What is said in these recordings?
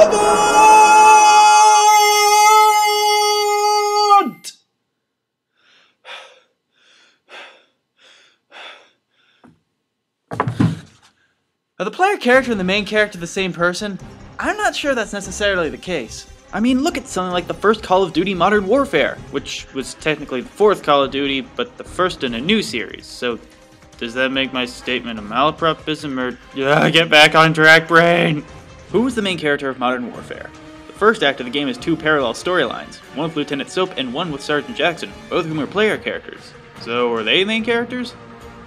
Abort! Are the player character and the main character the same person? I'm not sure that's necessarily the case. I mean, look at something like the first Call of Duty Modern Warfare, which was technically the fourth Call of Duty, but the first in a new series, so does that make my statement a malapropism or... get back on track, brain! Who was the main character of Modern Warfare? The first act of the game is two parallel storylines, one with Lieutenant Soap and one with Sergeant Jackson, both of whom are player characters. So, were they main characters?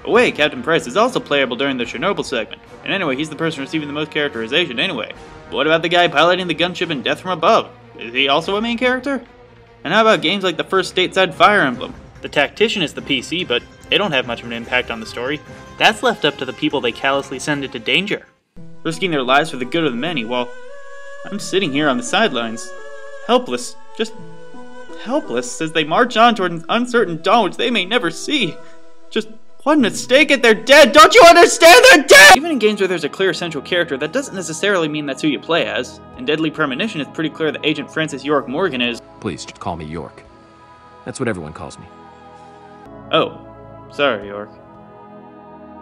Oh wait, Captain Price is also playable during the Chernobyl segment, and anyway, he's the person receiving the most characterization anyway. What about the guy piloting the gunship in Death From Above? Is he also a main character? And how about games like the first stateside Fire Emblem? The tactician is the PC, but they don't have much of an impact on the story. That's left up to the people they callously send into danger, risking their lives for the good of the many, while I'm sitting here on the sidelines, helpless, just helpless, as they march on toward an uncertain dawn which they may never see. Just one mistake and they're dead. Don't you understand? They're dead! Even in games where there's a clear central character, that doesn't necessarily mean that's who you play as. In Deadly Premonition, it's pretty clear that Agent Francis York Morgan is... Please, just call me York. That's what everyone calls me. Oh. Sorry, York.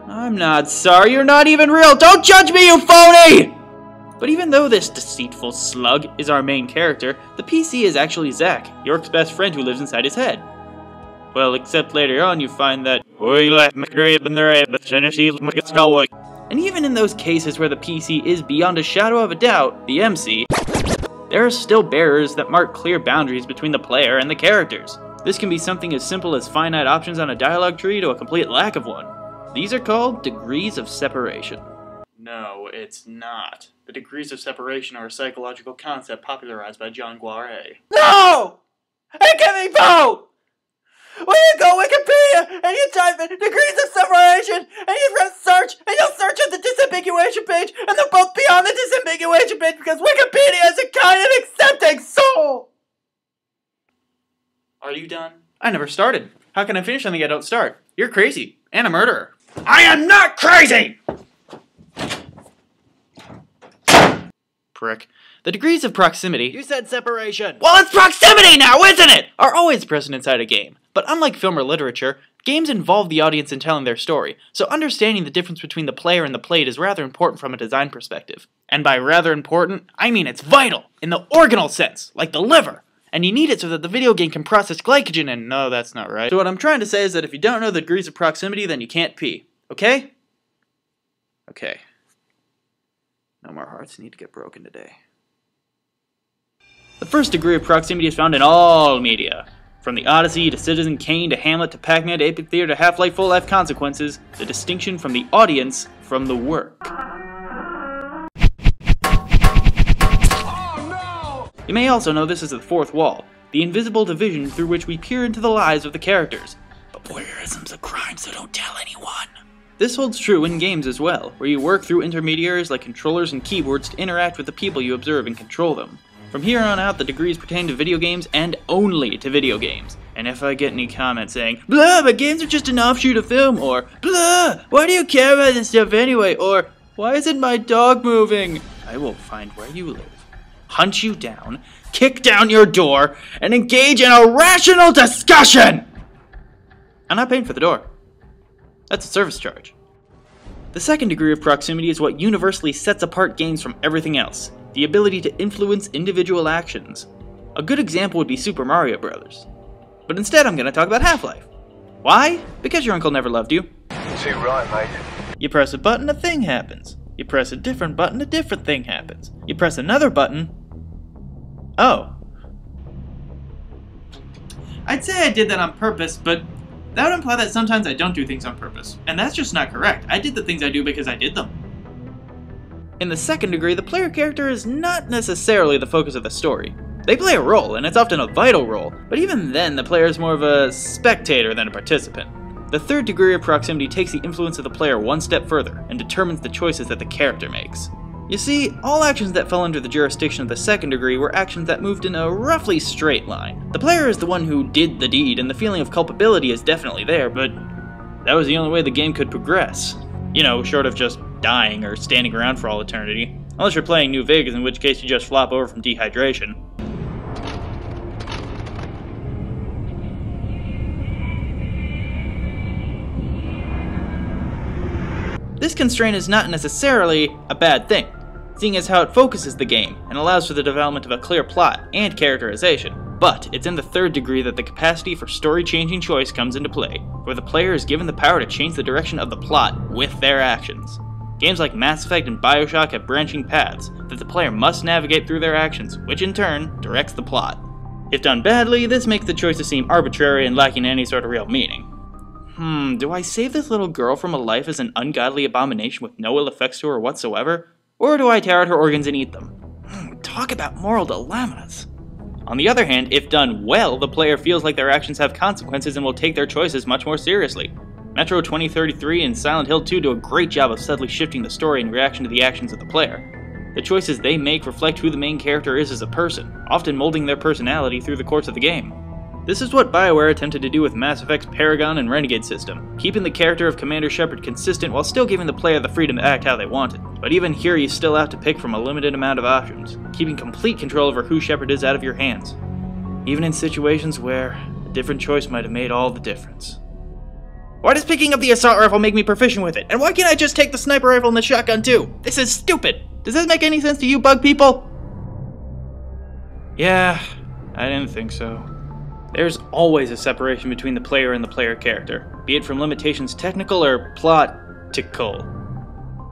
I'm not sorry, you're not even real! Don't judge me, you phony! But even though this deceitful slug is our main character, the PC is actually Zach, York's best friend who lives inside his head. Well, except later on you find that... And even in those cases where the PC is beyond a shadow of a doubt, the MC, there are still barriers that mark clear boundaries between the player and the characters. This can be something as simple as finite options on a dialogue tree to a complete lack of one. These are called degrees of separation. No, it's not. The degrees of separation are a psychological concept popularized by John Guare. No! It can be both! When you go Wikipedia and you type in degrees of separation and you press search and you'll search at the disambiguation page and they'll both be on the disambiguation page because Wikipedia is a kind and accepting soul! Are you done? I never started. How can I finish something I don't start? You're crazy. And a murderer. I am not crazy! Prick. The degrees of proximity... You said separation! Well, it's proximity now, isn't it?! ...are always present inside a game. But unlike film or literature, games involve the audience in telling their story, so understanding the difference between the player and the played is rather important from a design perspective. And by rather important, I mean it's vital! In the organal sense, like the liver! And you need it so that the video game can process glycogen and... No, that's not right. So what I'm trying to say is that if you don't know the degrees of proximity, then you can't pee. Okay? Okay. No more hearts need to get broken today. The first degree of proximity is found in all media. From the Odyssey to Citizen Kane to Hamlet to Pac-Man to Epic Theater to Half-Life, Full-Life Consequences, the distinction from the audience from the work. You may also know this as the fourth wall, the invisible division through which we peer into the lives of the characters. But voyeurism's a crime, so don't tell anyone. This holds true in games as well, where you work through intermediaries like controllers and keyboards to interact with the people you observe and control them. From here on out, the degrees pertain to video games and only to video games. And if I get any comments saying, "Blah, but games are just an offshoot of film," or "Blah, why do you care about this stuff anyway?" or "Why isn't my dog moving?" I will find where you live, hunt you down, kick down your door, and engage in a rational discussion! I'm not paying for the door. That's a service charge. The second degree of proximity is what universally sets apart games from everything else, the ability to influence individual actions. A good example would be Super Mario Bros. But instead I'm going to talk about Half-Life. Why? Because your uncle never loved you. See, right, mate. You press a button, a thing happens. You press a different button, a different thing happens. You press another button... Oh. I'd say I did that on purpose, but that would imply that sometimes I don't do things on purpose. And that's just not correct. I did the things I do because I did them. In the second degree, the player character is not necessarily the focus of the story. They play a role, and it's often a vital role, but even then, the player is more of a spectator than a participant. The third degree of proximity takes the influence of the player one step further, and determines the choices that the character makes. You see, all actions that fell under the jurisdiction of the second degree were actions that moved in a roughly straight line. The player is the one who did the deed, and the feeling of culpability is definitely there, but that was the only way the game could progress. You know, short of just dying or standing around for all eternity. Unless you're playing New Vegas, in which case you just flop over from dehydration. This constraint is not necessarily a bad thing, seeing as how it focuses the game and allows for the development of a clear plot and characterization, but it's in the third degree that the capacity for story-changing choice comes into play, where the player is given the power to change the direction of the plot with their actions. Games like Mass Effect and Bioshock have branching paths that the player must navigate through their actions, which in turn directs the plot. If done badly, this makes the choices seem arbitrary and lacking any sort of real meaning. Do I save this little girl from a life as an ungodly abomination with no ill effects to her whatsoever? Or do I tear out her organs and eat them? Talk about moral dilemmas. On the other hand, if done well, the player feels like their actions have consequences and will take their choices much more seriously. Metro 2033 and Silent Hill 2 do a great job of subtly shifting the story in reaction to the actions of the player. The choices they make reflect who the main character is as a person, often molding their personality through the course of the game. This is what BioWare attempted to do with Mass Effect's Paragon and Renegade system, keeping the character of Commander Shepard consistent while still giving the player the freedom to act how they wanted. But even here you still have to pick from a limited amount of options, keeping complete control over who Shepard is out of your hands, even in situations where a different choice might have made all the difference. Why does picking up the assault rifle make me proficient with it? And why can't I just take the sniper rifle and the shotgun too? This is stupid! Does this make any sense to you, bug people? Yeah, I didn't think so. There's always a separation between the player and the player character, be it from limitations technical or plot-tical.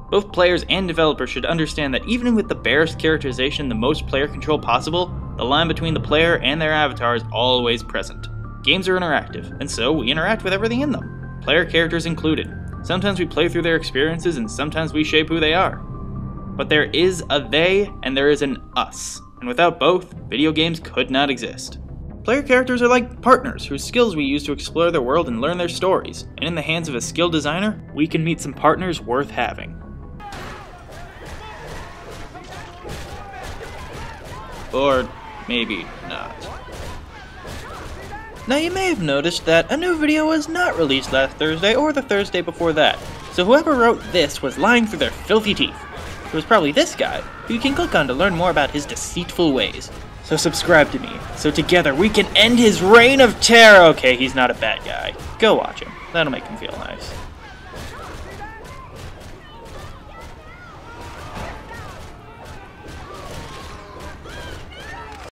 Both players and developers should understand that even with the barest characterization and the most player control possible, the line between the player and their avatar is always present. Games are interactive, and so we interact with everything in them, player characters included. Sometimes we play through their experiences and sometimes we shape who they are. But there is a they and there is an us, and without both, video games could not exist. Player characters are like partners whose skills we use to explore their world and learn their stories, and in the hands of a skilled designer, we can meet some partners worth having. Or maybe not. Now you may have noticed that a new video was not released last Thursday or the Thursday before that, so whoever wrote this was lying through their filthy teeth. It was probably this guy, who you can click on to learn more about his deceitful ways. So subscribe to me, so together we can end his reign of terror! Okay, he's not a bad guy. Go watch him. That'll make him feel nice.